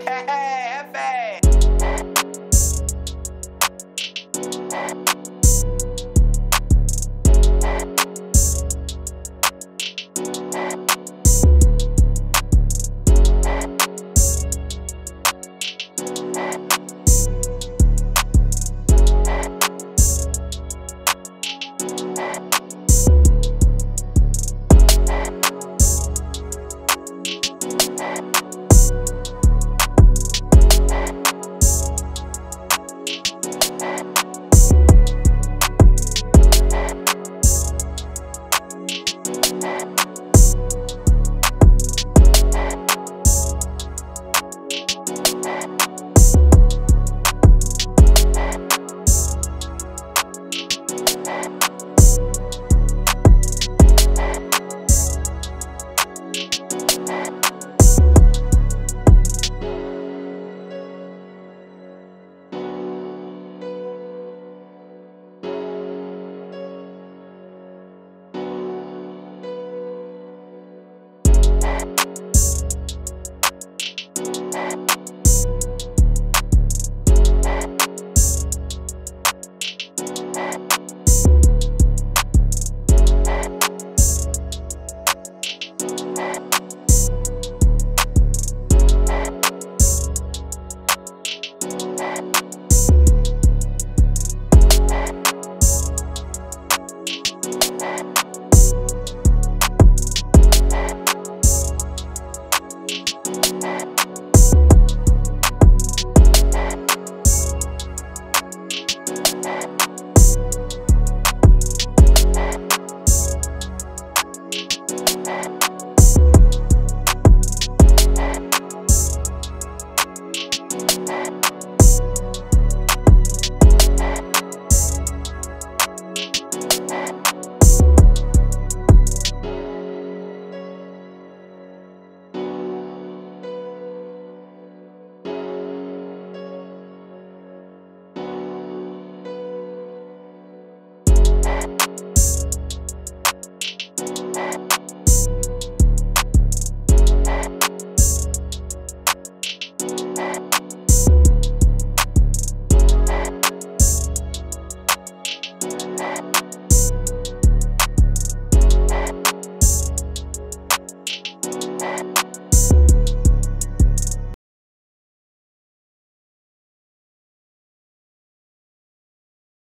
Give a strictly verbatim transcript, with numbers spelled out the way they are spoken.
F A! F A!